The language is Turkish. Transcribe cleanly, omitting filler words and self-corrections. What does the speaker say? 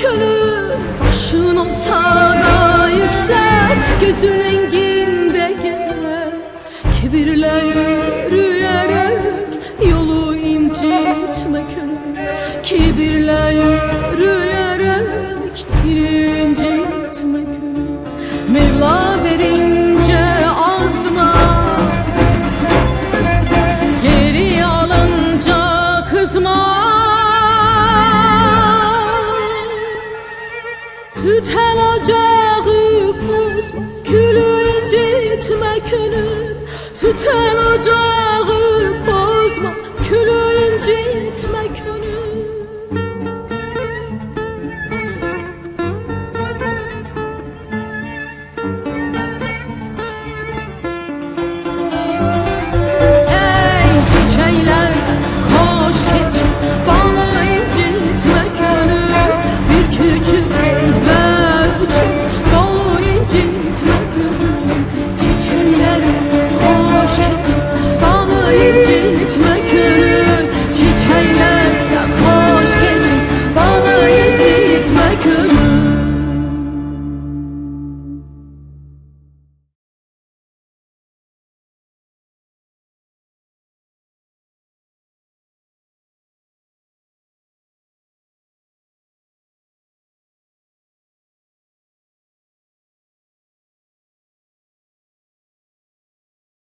Gönül başın olsa da yüksek gözünü